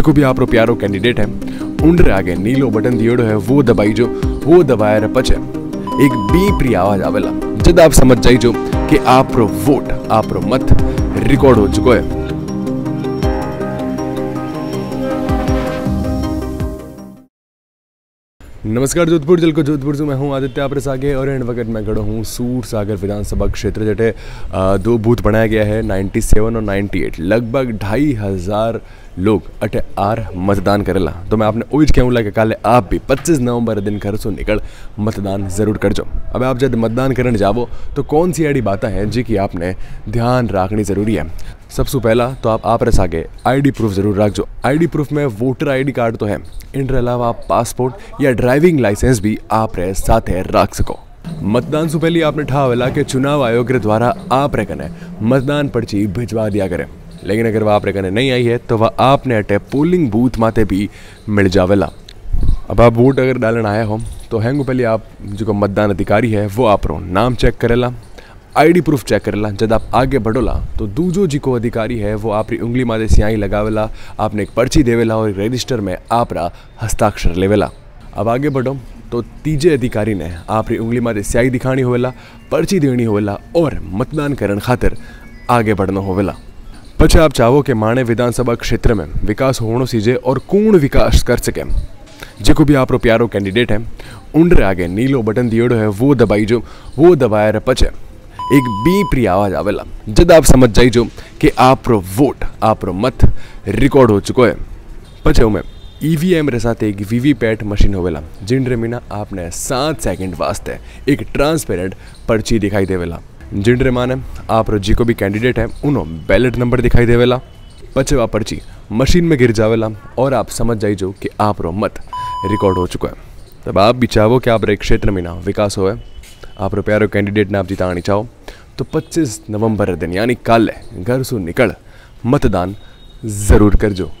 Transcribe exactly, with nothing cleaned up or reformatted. जेको बि आपरो प्यारो कैंडिडेट है उनरे आगे नीलो बटन दियोड़ो है वो दबाईजो। वो दबाया रे पछे एक बीपरी आवाज आवेला जद आप समझ जाइजो कि आपरो वोट आपरो मत रिकॉर्ड हो चुको है। नमस्कार जोधपुर जल को जोधपुर से मैं हूं आदित्य आपरे सागे और एंड वक्त मैं खड़ा हूं सूर सागर विधानसभा क्षेत्र जटे दो बूथ बनाया गया है सत्तानवे और अट्ठानवे लगभग ढाई हज़ार लोग अटे आर मतदान करेला। तो मैं आपने ओज कहूँ लगे काले आप भी पच्चीस नवंबर दिन घर से निकल मतदान जरूर कर जाओ। अब आप जब मतदान करने जाओ तो कौन सी ऐसी बातें हैं जी कि आपने ध्यान रखनी जरूरी है। सबसे पहला तो आप आप रस आगे आईडी प्रूफ जरूर रख जो। आईडी प्रूफ में वोटर आईडी कार्ड तो है, इनके अलावा आप पासपोर्ट या ड्राइविंग लाइसेंस भी आप रे साथ रख सको। मतदान से पहले आपने ठावेला कि चुनाव आयोग के द्वारा आप रे कने मतदान पर्ची भिजवा दिया करें, लेकिन अगर वह आप रे कने नहीं आई है तो वह आपने अटे पोलिंग बूथ माते भी मिल जावेला। अब आप वोट अगर डालन आया हो तो हैंगो पहले आप जो मतदान अधिकारी है वो आप रो नाम चेक करेला, आईडी प्रूफ चेक करेला। जब आप आगे बढ़ोला तो दूजो जी को अधिकारी है वो आपरी उंगली माते स्याही लगावेला, आपने एक पर्ची देवेला और रजिस्टर में आपरा हस्ताक्षर लेवेला। अब आगे बढ़ो तो तीजे अधिकारी ने आपरी उंगली माते स्याही दिखानी होवेला, पर्ची देनी होवेला और मतदान करण खातिर आगे बढ़ना होवेला। पछे आप चाहो कि माणे विधानसभा क्षेत्र में विकास होनो सीजे और कूण विकास कर सके। जेको भी आपरो प्यारो कैंडिडेट है उनरे आगे नीलो बटन दियोड़ो है वो दबाईजो। वो दबाया रे पछे एक बीपरी आवाज आवेला जब आप समझ जाइजो कि आपरो वोट आपरो मत रिकॉर्ड हो चुको है। पछे उमें ईवीएम रे साथ एक वीवीपैट मशीन होवेला जिनरे मीना आपने सात सेकंड वास्ते एक ट्रांसपेरेंट पर्ची दिखाई देवेला, जिनरे माने आप जी को भी कैंडिडेट है उनो बैलेट नंबर दिखाई देवेला। पछे वा पर्ची मशीन में गिर जावेला और आप समझ जाइजो कि आपरो मत रिकॉर्ड हो चुको है। तब आप भी चाहो कि आप क्षेत्र में ना विकास होवे, आप प्यारो कैंडिडेट ने आप जितानी चाहो तो पच्चीस नवंबर दिन यानी काले घर से निकल मतदान ज़रूर करजो।